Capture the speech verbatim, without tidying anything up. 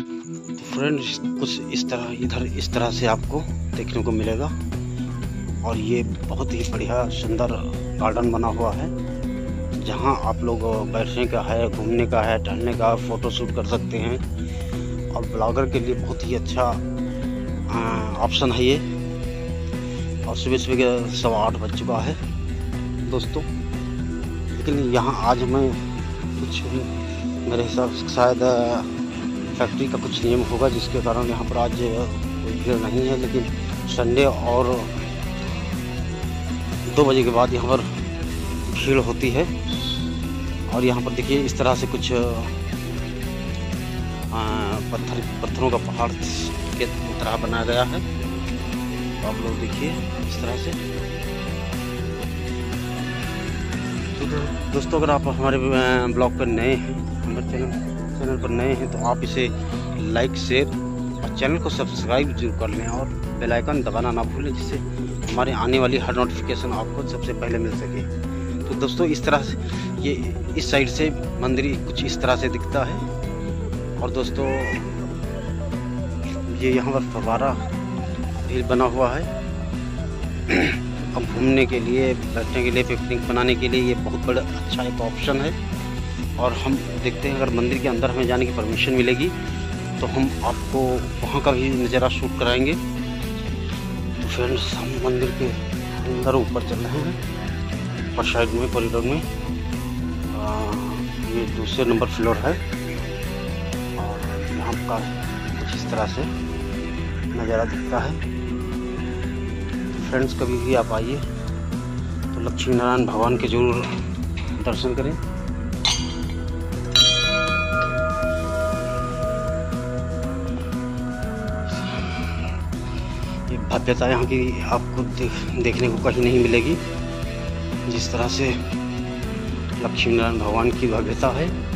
Friends कुछ इस तरह इधर इस तरह से आपको देखने को मिलेगा और ये बहुत ही बढ़िया सुंदर गार्डन बना हुआ है जहां आप लोग बैठने का है, घूमने का है, टहलने का, फ़ोटो शूट कर सकते हैं और ब्लॉगर के लिए बहुत ही अच्छा ऑप्शन है ये। और सुबह सुबह सवा आठ बज चुका है दोस्तों, लेकिन यहाँ आज मैं कुछ मेरे हिसाब से शायद फैक्ट्री का कुछ नियम होगा जिसके कारण यहाँ पर आज कोई भीड़ नहीं है, लेकिन संडे और दो बजे के बाद यहाँ पर भीड़ होती है। और यहाँ पर देखिए इस तरह से कुछ आ, पत्थर पत्थरों का पहाड़ के तरह बनाया गया है, तो आप लोग देखिए इस तरह से। तो दोस्तों अगर आप हमारे ब्लॉग पर नए हैं, हमारे चैनल चैनल पर नए हैं, तो आप इसे लाइक शेयर और चैनल को सब्सक्राइब जरूर कर लें और बेल आइकन दबाना ना भूलें जिससे हमारे आने वाली हर नोटिफिकेशन आपको सबसे पहले मिल सके। तो दोस्तों इस तरह से ये इस साइड से मंदिर कुछ इस तरह से दिखता है। और दोस्तों ये यहाँ पर फव्वारा भी बना हुआ है, अब घूमने के लिए, बैठने के लिए, पिकनिक बनाने के लिए ये बहुत बड़ा अच्छा एक ऑप्शन है। और हम देखते हैं अगर मंदिर के अंदर हमें जाने की परमिशन मिलेगी तो हम आपको वहाँ का भी नज़ारा शूट कराएंगे। तो फ्रेंड्स हम मंदिर के अंदर ऊपर चल रहे हैं, ऊपर साइड में कॉरिडोर में आ, ये दूसरे नंबर फ्लोर है और यहाँ का कुछ इस तरह से नज़ारा दिखता है। तो फ्रेंड्स कभी भी आप आइए तो लक्ष्मी नारायण भगवान के ज़रूर दर्शन करें। भव्यता यहाँ की आपको देख, देखने को कहीं नहीं मिलेगी जिस तरह से लक्ष्मी नारायण भगवान की भव्यता है।